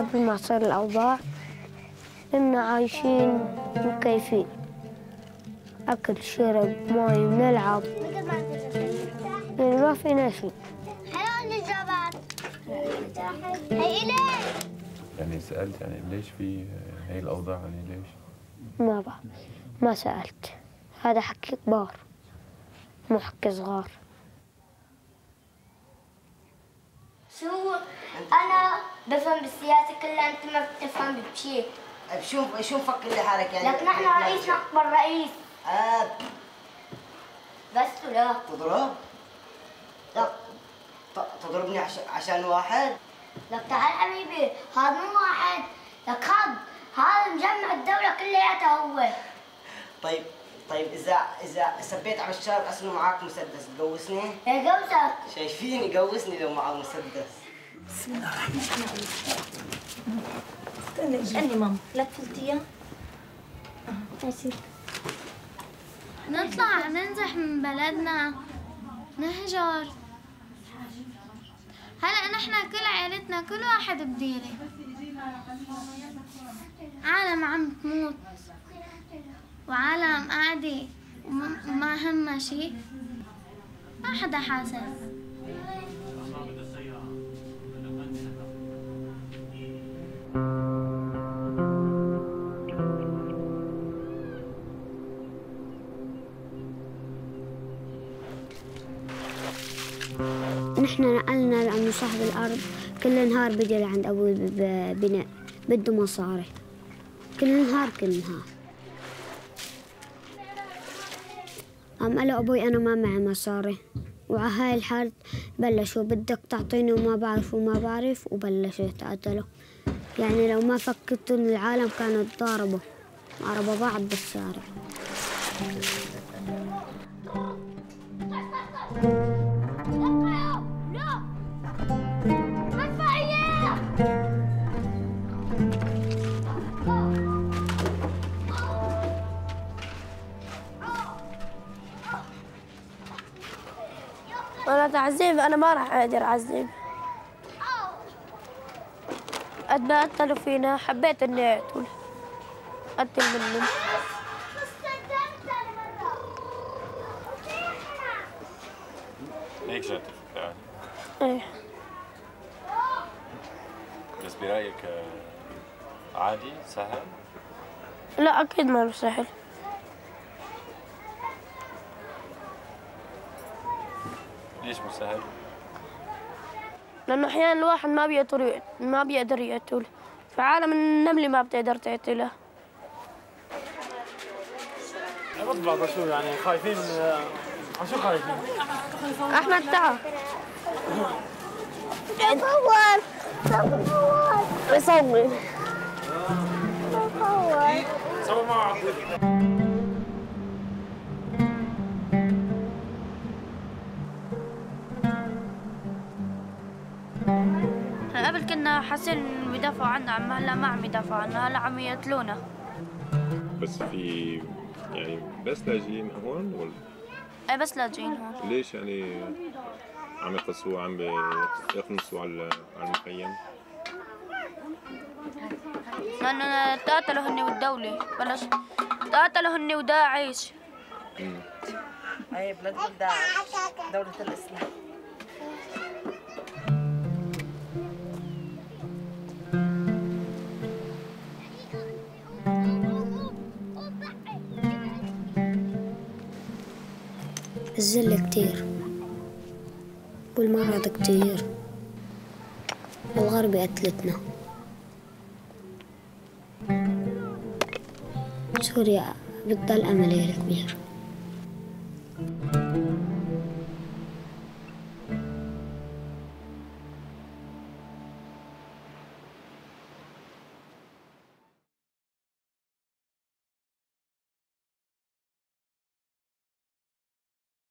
قبل ما تصير الأوضاع إن عايشين مكيفين، أكل شرب ماي بنلعب، يعني ما فينا شيء. حلو الإجابات. هي ليش؟ يعني سألت يعني ليش في هي الأوضاع، يعني ليش؟ ما سألت، هذا حكي كبار مو حكي صغار. شو أنا بفهم بالسياسة كلها، أنت ما بتفهم بشيء. شو مفكر لحالك يعني؟ لكن احنا رئيسنا أكبر رئيس. بس لا تضرب؟ لا تضربني عشان واحد؟ لك تعال حبيبي، هذا مو واحد، لك هذا مجمع الدولة كلياتها هو. طيب إذا سبيت على الشارع أصله معاك مسدس تقوسني؟ إيه قوسك. شايفيني قوسني لو معه مسدس. بسم الله الرحمن الرحيم. استني ماما، لفلتي إياه؟ ماشي. نطلع ننزح من بلدنا، نهجر. هلا نحن كل عائلتنا كل واحد بديره. عالم عم تموت وعالم قاعدة وما همها شيء، ما حدا حاسس. نحن نقلنا لأنه صاحب الأرض كل نهار بيجي لعند أبوي ببناء بده مصاري، كل نهار. قام قال له أبوي أنا ما معي مصاري، وعلى هاي الحرب بلشوا بدك تعطيني وما بعرف وبلشوا يتقاتلوا. يعني لو ما فكرتوا من العالم كانوا تضاربوا، ضربوا بعض بالشارع. تعذيب أنا ما راح أقدر أعذب. قد ما قتلوا فينا حبيت إني أقتل منهم. ليك شاطر يعني. إيه. بس برأيك عادي سهل؟ لا أكيد ما هو سهل. ليش مو سهل؟ لأنه أحياناً الواحد ما بيقدر يقتل، فعالم النملة ما بتقدر تقتله. بطلع شو يعني خايفين عن شو خايفين؟ أحمد تعال. صور معه عطلة. قبل كنا حاسين بيدافعوا عنا، اما هلا ما عم يدافعوا عنا، هلا عم يقتلونا. بس في يعني بس لاجئين هون ولا؟ ايه بس لاجئين هون. ليش يعني عم يقصوا عم يقنصوا على المخيم؟ لأنه تقاتلوا هن والدولة، بلش تقاتلوا هن وداعش. اي بلدهم داعش، دولة الإسلام. الزلة كتير والمرض كتير، الغربة قتلتنا، سوريا بتضل أملها كبير.